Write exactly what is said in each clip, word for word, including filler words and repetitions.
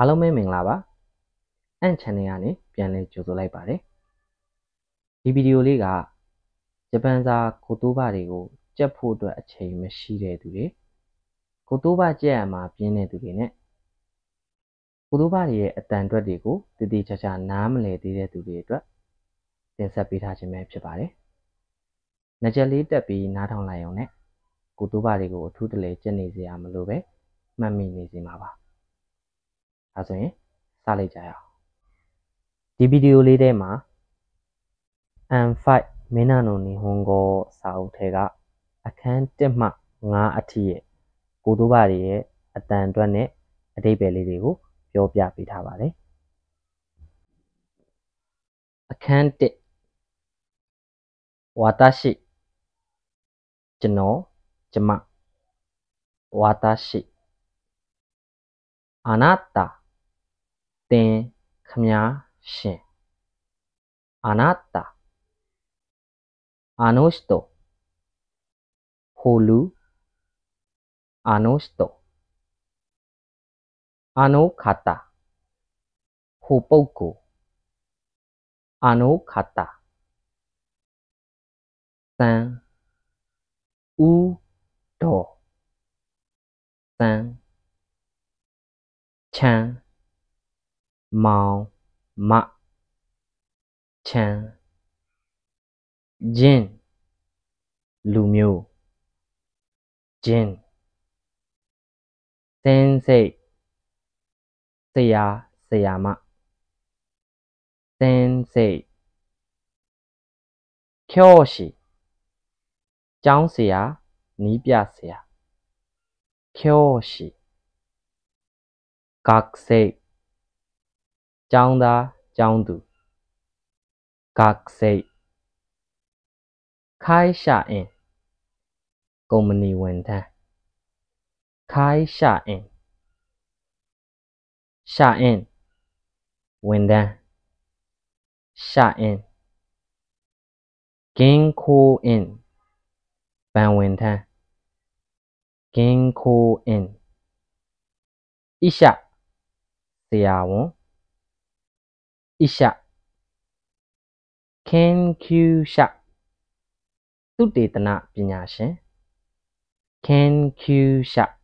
အားလုံးပဲမင်္ဂလာပါ။ အန် Channel ကနေပြန်လည်ကြိုဆိုလိုက်ပါတယ်။ဒီဗီဒီယိုလေးကဂျပန်စာကိုတိုးဘတွေကိုကြက်ဖို့အတွက်အချိန်မရှိတဲ့သူတွေကိုတိုးဘကြက်ရမှာပြင်းတဲ့သူတွေနဲ့ကိုတိုးဘတွေရဲ့အတန်အတွက်တွေကိုတည်တည်ချာချာနားမလည်သေးတဲ့သူတွေအတွက်တင်ဆက်ပေးထားခြင်းပဲဖြစ်ပါတယ်။နှကြက်လေးတက်ပြီးနားထောင်လိုက်အောင်နဲ့ကိုတိုးဘတွေကိုအထူးတလဲကြက်နေစရာမလိုပဲမှတ်မိနေစီမှာပါ။ဒါဆိုရင်စလိုက်ကြရအောင်ဒီဗီဒီယိုလေးထဲမှာ အန် ဖိုင်ဗ် မင်းနာနိုနီဟွန်ဂိုစာအုပ်ထဲကအခန်းတစ်မှငါးအထိရဲ့ကိုတိုးဘတွေရဲ့အတန်အတွက်နဲ့အတိတ်ပဲလေးတွေကိုပြောပြပေးထားပါတယ်အခန်းတစ်ဝါတာရှိကျွန်တော်ကျမဝါတာရှိあなたてかみゃしん。あなた。あの人。ほる。あの人。あの方。ほぼこ。あの方。さん。うど。さん。ちゃん。まうまちゃんじんるみょうじん先生せやせやま先生教師ちゃんせやにびゃせや教師学生教んだ、教んど。学生。会社員。ゴムニウンタン。会社員。社員。ウンタン。社員。銀行員。バンウンタン。銀行員。医者。セヤウン。医者、研究者、とてたなびにゃしん、研究者、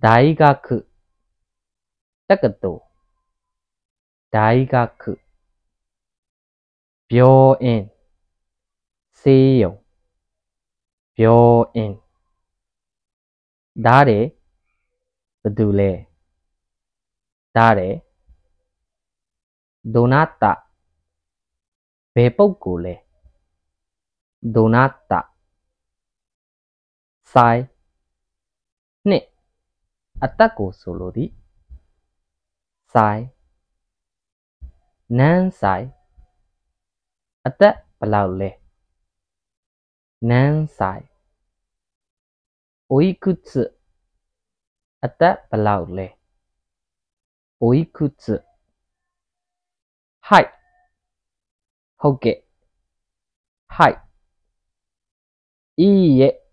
大学、だけど、大学、病院、西洋、病院、誰、ぶどれ、誰、どなた、べぽこれ、どなた、さい、ね、あたこそろり、さい、なんさい、あたぱらうれ、なんさい、おいくつ、あたぱらうれ、おいくつ、はい。ほけ。はい。いいえ。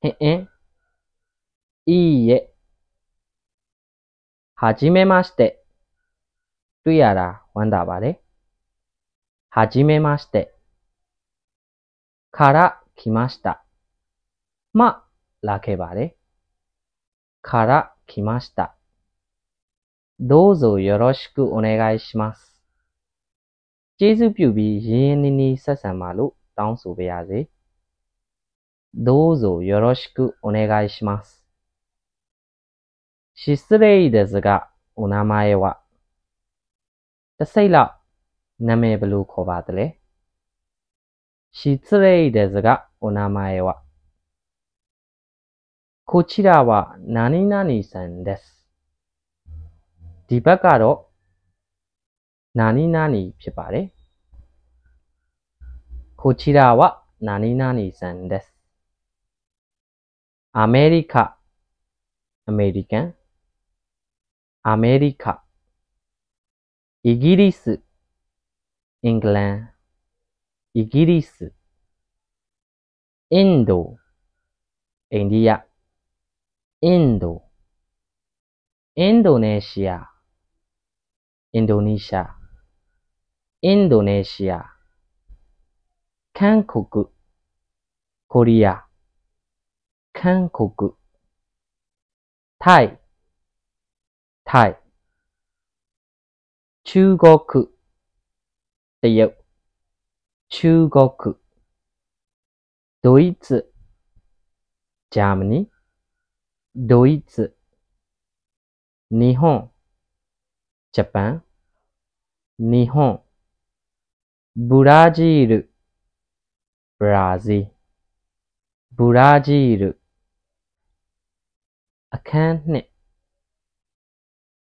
へえ。いいえ。はじめまして。るやらわんだばれ。はじめまして。から来ました。ま、らけばれ。から来ました。どうぞよろしくお願いします。ကျေးဇူးပြုပြီးရင်းရင်းနှီးနှီးဆက်ဆံပါလို့တောင်းဆိုပါရစေ。どうぞよろしくお願いします。失礼ですが、お名前は。တစ်စိတ်လောက်နာမည်ဘယ်လိုခေါ်ပါသလဲ？失礼ですが、お名前は。こちらは何々さんです。ဒီဘက်ကတော့နာနီနာနီဖြစ်ပါတယ်။こちらはなになにさんです。アメリカ、アメリカン、アメリカ、イギリス、イングラン、イギリス、インド、インディア、インド、インドネシア、インドネシア、インドネシア。韓国、コリア、韓国。タイ、タイ。中国、てよ、中国。ドイツ、ジャーマニ、ドイツ。日本、ジャパン、日本。ブラジル、ブラジル、ブラジル。あかんね、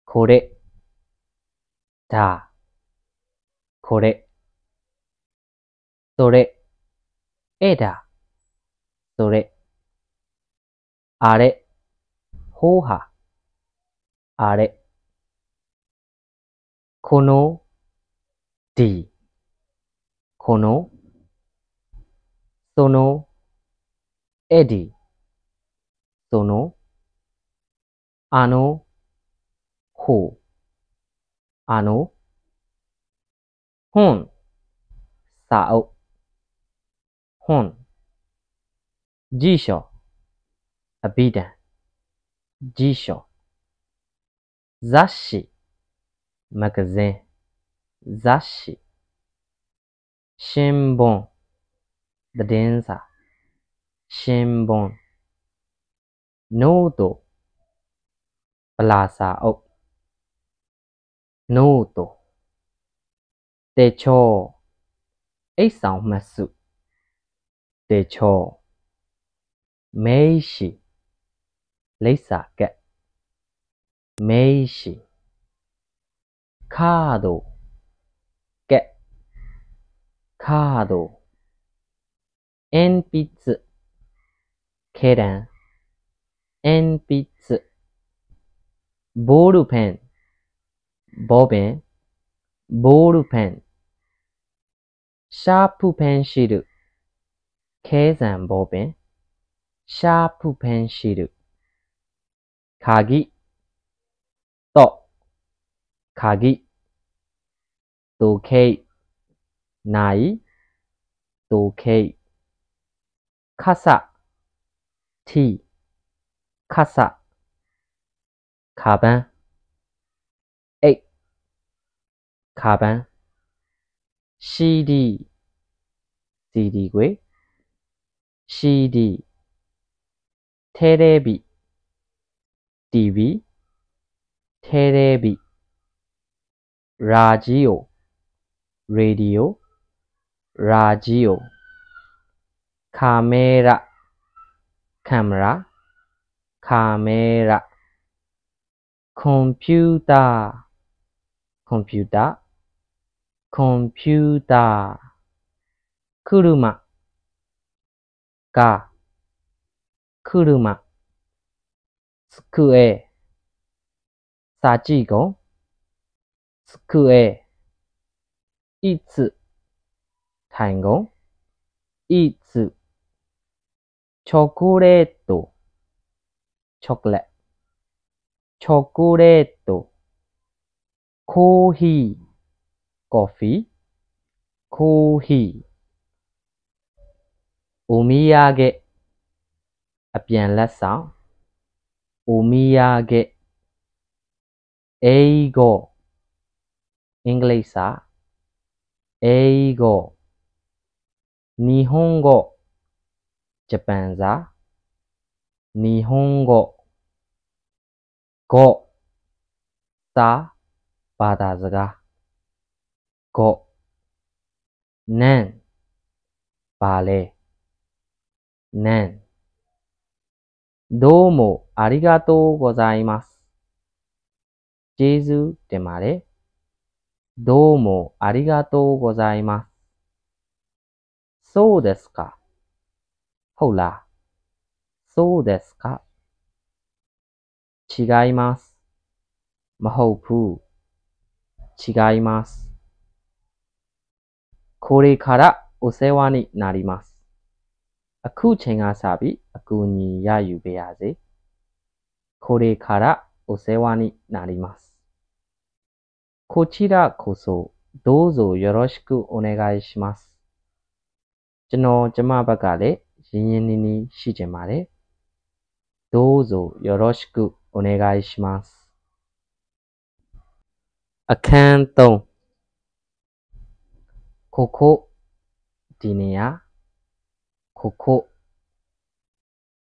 これ、だ、これ。それ、えだ、それ。あれ、ほうは、あれ。この、で、この、その、エディ、その、あの、ほう、あの、本、さお、本、辞書、あびだん、辞書、雑誌、マガジン、雑誌、新聞、電車、新聞、ノート、プラザオ、ノート、手帳、エサオマス、手帳、名刺、レサケ、名刺、カード、ケ、カード、鉛筆、ケレン、鉛筆、ボールペン、ボベン、ボールペン、シャープペンシル、計算ボベン、シャープペンシル、鍵、と、鍵、時計、ない、時計、傘、T、傘、カバン、A、カバン、シーディー、シーディー グイ、シーディー、テレビ、ティーブイ、テレビ、ラジオ、レディオ、ラジオ、カメラ、カメラ、カメラ。コンピューター、コンピューター、コンピューター。車、が、車。机、さちご、机。いつ、単語、いつ。チョコレート、チョコレ、チョコレート、コーヒー、コーヒー、コーヒー、お土産、あぴんらさん、お土産、英語、イングリッシュ、英語、日本語、ジャパンザ、日本語。ご、さ、ばたずが。ご、ねん、ばれ、ねん。どうもありがとうございます。ジェズでまれ。どうもありがとうございます。そうですか。ほら、そうですか。違います。マホプー。違います。これからお世話になります。あくちがさび、あくにやゆべやぜ。これからお世話になります。こちらこそ、どうぞよろしくお願いします。ちのじまばかで、しんににしじまで、どうぞよろしくお願いします。アカント、ここ、ディネア、ここ、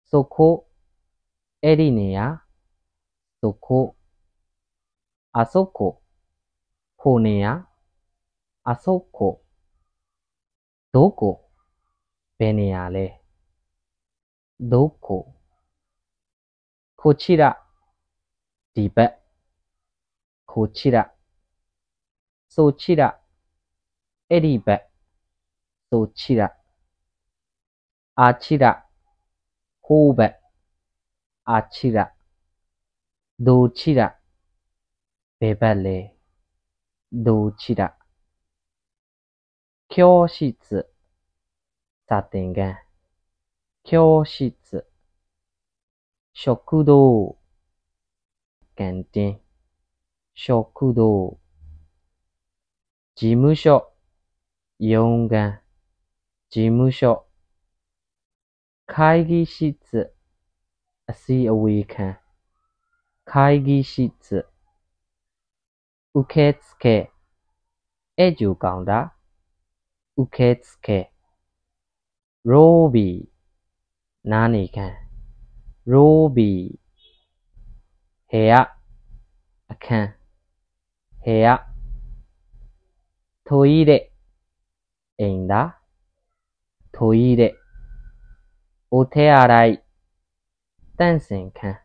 そこ、エリネア、そこ、あそこ、ホネア、あそこ、どこ、ベネアレ、どこ、こちら、ディベ、こちら、そちら、エリベ、そちら、あちら、ほべ、あちら、どちら、べべれ、どちら、教室、さてんげん、教室、食堂、けんてん、食堂、事務所、よんげん、事務所、会議室、しおいけん、会議室、受付、えじゅうかんだ、受付、ロビー、何けん、ロビー、部屋、あけん、部屋、トイレ、えんだ、トイレ、お手洗い、電線けん、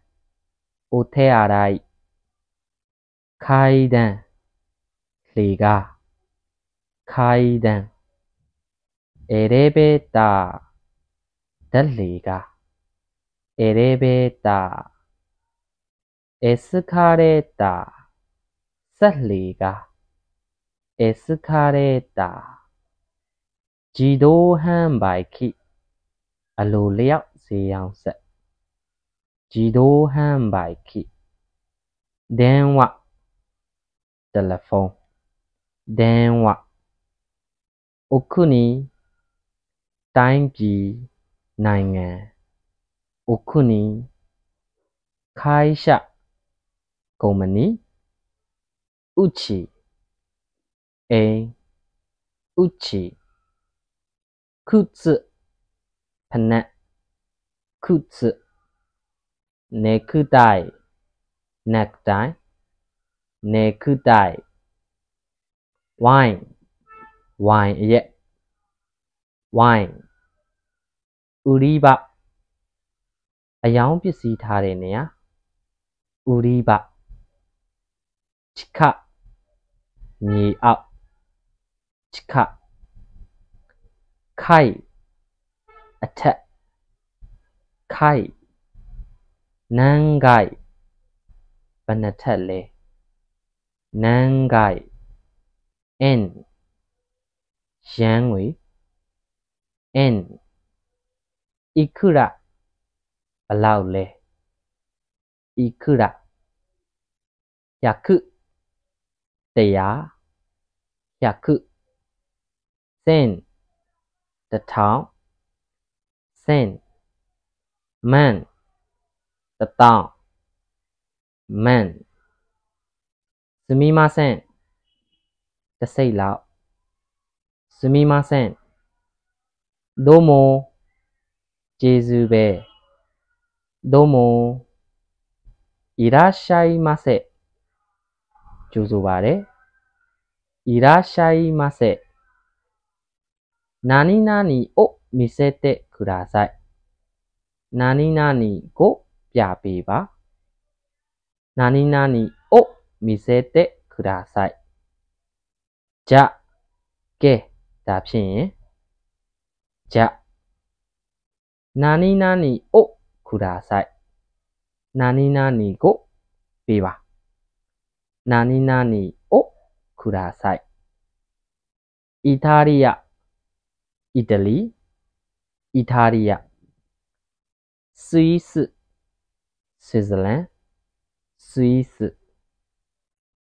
お手洗い、階段、リガ、階段、エレベーター、でリガ、エレベーター、エスカレーター、セリガ、エスカレーター、自動販売機、アロリア、セヤンセ。自動販売機。電話。テレフォン。電話。お国。短期。内言。お国。会社。コンビニ。うち。え。うち。靴。パネ。靴。ネクタイ、ネクタイ、ネクタイ。ワイン、ワイン家、ワイン。売り場、あやんぴしタレネア、売り場。地下、にあ、地下。貝、あて、貝。何回、ばなたれ。何回、円、香味、円。いくら、あらうれ。いくら。百、てや、百。千、たた、千。万。たたん、めん。すみません。たせいら。すみません。どうも。ジェズベ。どうも。いらっしゃいませ。ジョズバレ。いらっしゃいませ。何々を見せてください。何々をやべえば、何々を見せてください。じゃ、け、だぴん。じゃ、何々をください。何々を、べば。何々をください。イタリア、イタリ、イタリア。スイス。スイスラン、ススイス、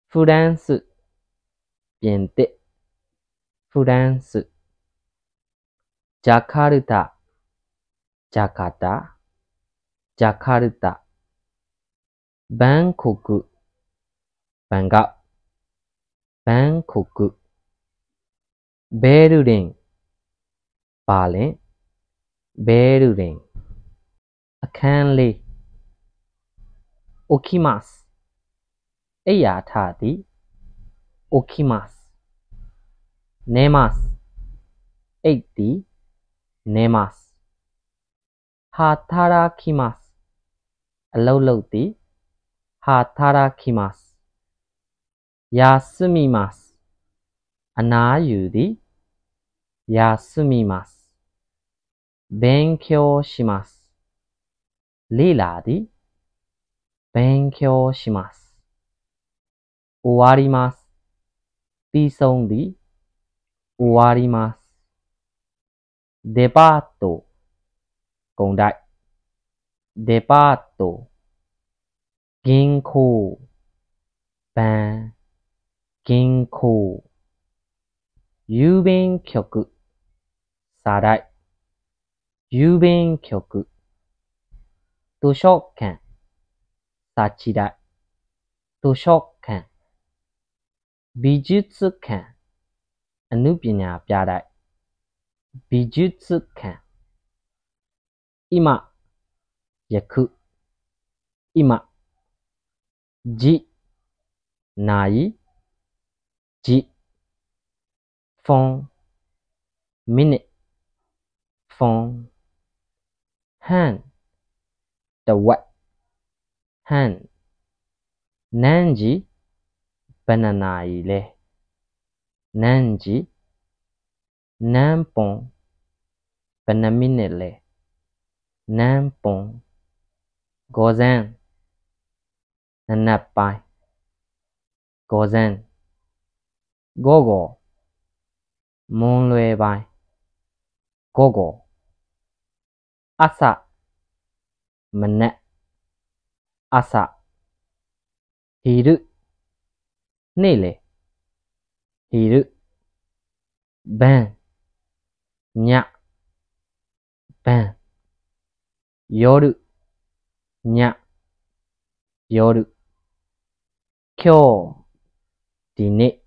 フランス、ビエンテ、フランス、ジャカルタ、ジャカタ、ジャカルタ、バンコク、バンガ、バンコク、ベルリン、バーレン、ベルリン、アカンリ、起きます。エヤタディ、起きます。寝ます。エイティ、寝ます。働きます。アロロティ、働きます。休みます。アナユディ、休みます。勉強します。リラディ、勉強します。終わります。ピソンディ、終わります。デパート、ゴンダイ。デパート、銀行、バン、銀行。郵便局、サライ。郵便局。図書館。さちら、図書館、美術館、アヌビナピャライ、美術館、今、役、今、じ、ない、じ、フォン、ミネ、フォン、ハン、ドワイ、はん、何時、バナナ入れ、何時、何本、バナミネレ、何本、午前、七杯、午前、午後、モンルエバイ、午後、朝、むね、朝、昼、ねれ、昼、晩、にゃ、晩、夜、にゃ、夜、今日、でね、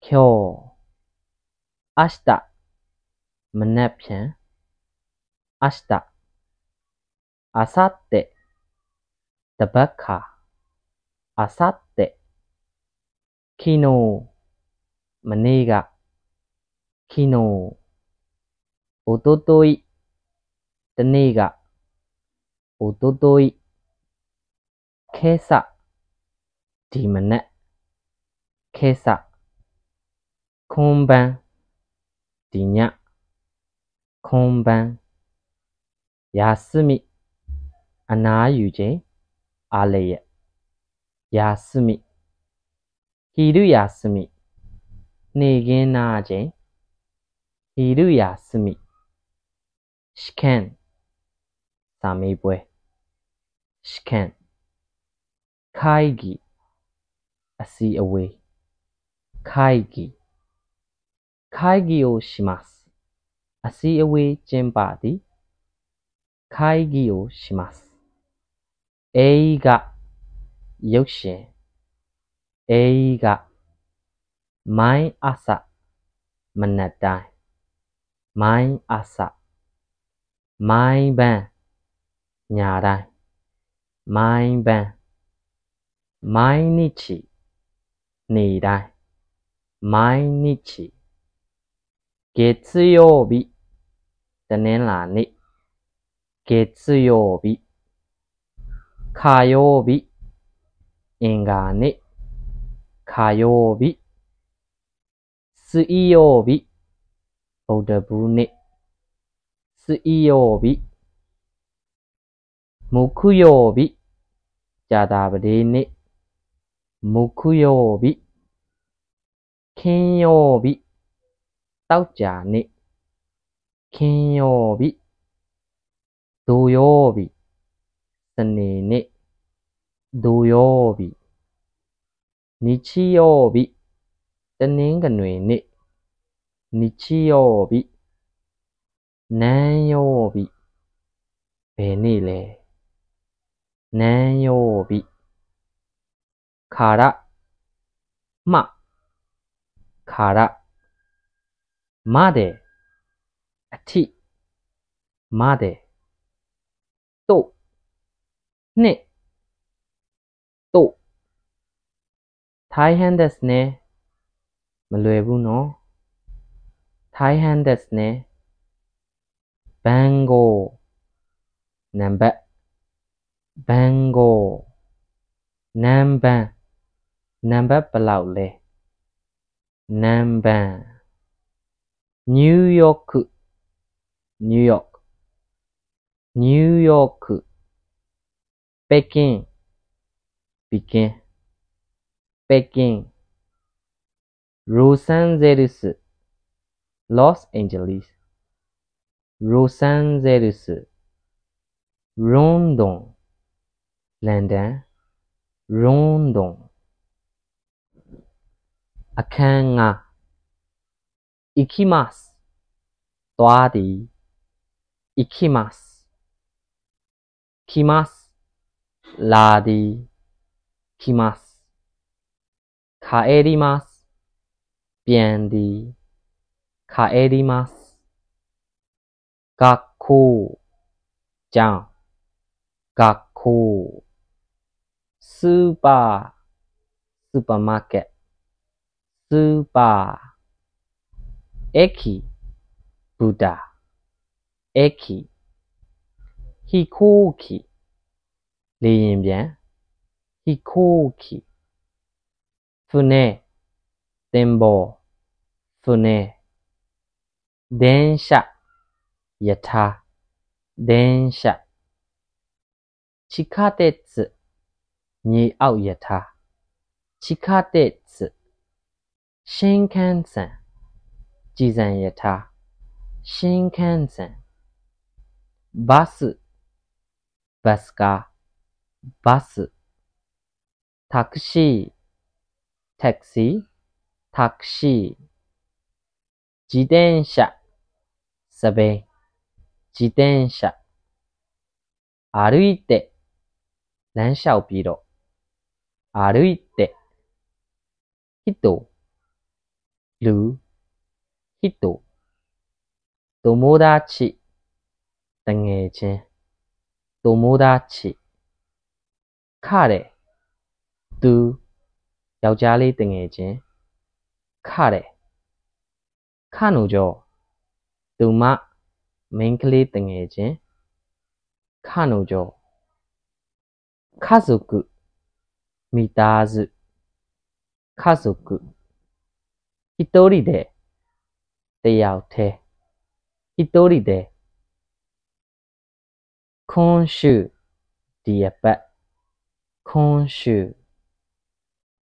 今日、明日、むなぴゃん、明日、あさって、たばか、あさって、きのう、まねが、きのう、おととい、たねが、おととい、けさ、じまね、けさ、こんばん、じにゃ、こんばん、やすみ、あなゆじ、あれや、休み、昼休み、ねげなじ、昼休み、試験、さみぶえ、試験、会議、あしあうえ、会議、会議をします、あしあうえじんばで、会議をします。映画、よし、映画、毎朝、まなたい、毎朝、毎晩、にゃらい、毎晩、毎日、にらい、毎日、月曜日、たねらに、月曜日、火曜日、縁がね、火曜日、水曜日、ボデブね、水曜日、木曜日、ジャダブレね、木曜日、金曜日、タウチャね、金曜日、土曜日、ねね、土曜日、日曜日、天気のいい日、日曜日、何曜日、ベニレ、何曜日、から、ま、から、まで、ち、まで、と、ね、と、大変ですね。まるえぶの、大変ですね。番号、何番、番号、何番、何番プラウレ、何番、ニューヨーク、ニューヨーク、ニューヨーク、北京、北京、北京、ロサンゼルス、ロスエンジェリス、ロサンゼルス、ロンドン、ロンドン、ロンドン、あかんが、行きます、とあり、行きます、来ます、らり、来ます、帰ります、便利、帰ります。学校、じゃん、学校。スーパー、スーパーマーケット。スーパー。駅、ブダ、駅。飛行機、レインビャン、飛行機。船、展望、船。電車、やた、電車。地下鉄、にあうやた、地下鉄。新幹線、事前やた、新幹線。バス、バスか、バス。タクシー、タクシー、タクシー。自転車、サベ、自転車。歩いて、電車をピロ。歩いて、人、る、人。友達、友達、友達。彼、と、要家里友達。彼、彼女、とま、めんくりてんえじん。彼女、家族、みたず、家族。一人で、出会うて、一人で。今週、ディアパ、今週。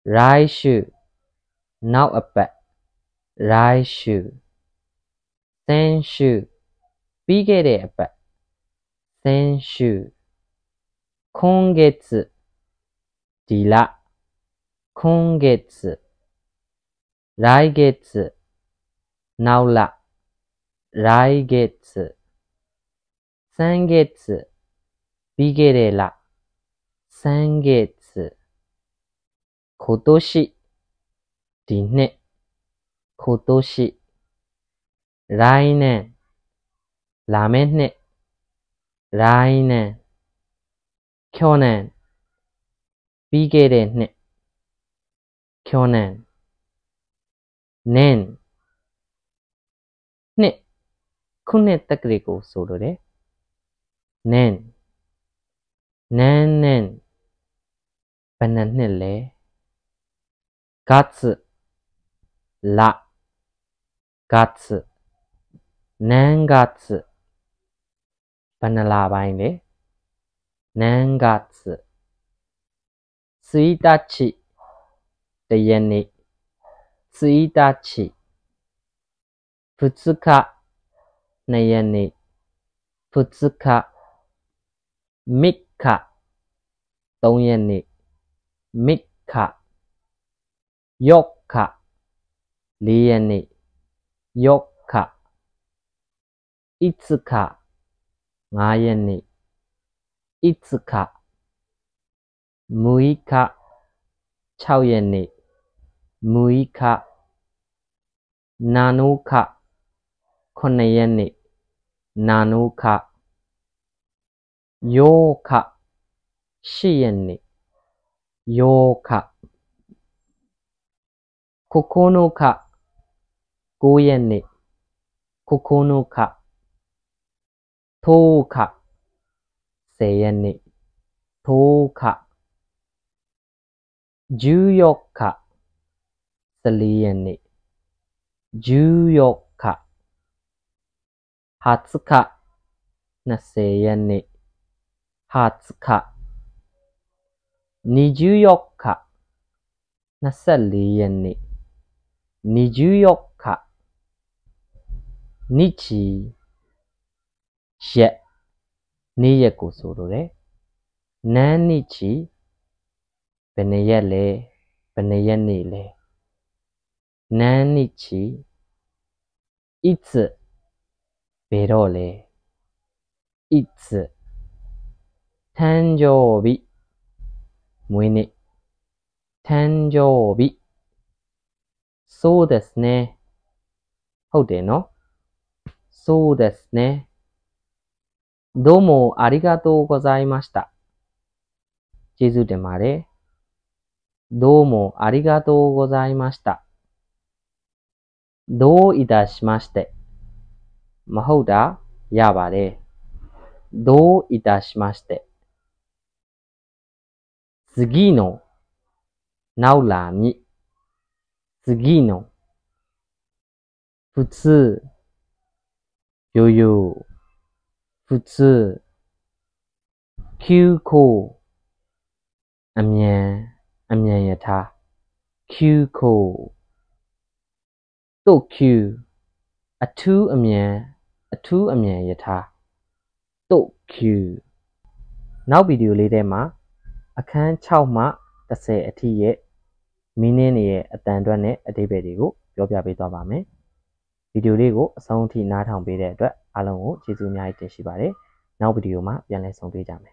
来週、なおあぱ、来週。先週、ビゲレーバ、先週。今月、ディラ、今月。来月、ナウラ、来月。先月、ビゲレラ、先月。今年、ディネ、今年。来年。ラメネ、来年。去年。ビゲレネ、去年。年。ね。くねったくれごそろれ。年。年年。ばなねれ。がつ。ら。がつ。年月。バナラバイね。年月。一日。でやに。一日。二日。ねやに。二日。三日。どんやに。みっか、よっか、เรียนによっか、いつか、がやにいつか、むいか、ちゃうやにむいか、なのか、このやになのか、ようか、しやにようか、ここのか、ごやにここのか、とおか、せやにとおか、じゅうよっか、すりやにじゅうよっか、はつか、なせやにはつか、にじゅうよっか、なさりやににじゅうよっか、日、や、にやこそどれ、何日、べねやれ、べねやねれ、何日、いつ、べろれ、いつ、誕生日、むいに、誕生日、そうですね。ほうでの。そうですね。どうもありがとうございました。地図でまれ。どうもありがとうございました。どういたしまして。まほだやばれ。どういたしまして。次のなおらに。次の、普通、余裕、普通、休校、あみん、あみんやた、休校、と休、あとあみん、あとあみんやた、と休。なおビデオリレマ、あかんちゃうま、たせあてえ。みねにえあたんどねあてべりご、ぴょぴゃべとばめ。ビデオりご、さんてぃなたんべれど、あらんご、ちずみあいてしばれ。なおビデオま、やねそんべじゃめ。